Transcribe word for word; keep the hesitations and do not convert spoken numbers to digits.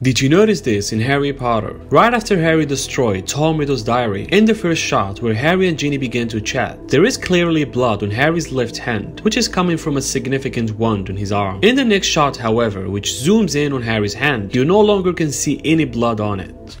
Did you notice this in Harry Potter? Right after Harry destroyed Tom Riddle's diary, in the first shot where Harry and Ginny begin to chat, there is clearly blood on Harry's left hand, which is coming from a significant wound on his arm. In the next shot, however, which zooms in on Harry's hand, you no longer can see any blood on it.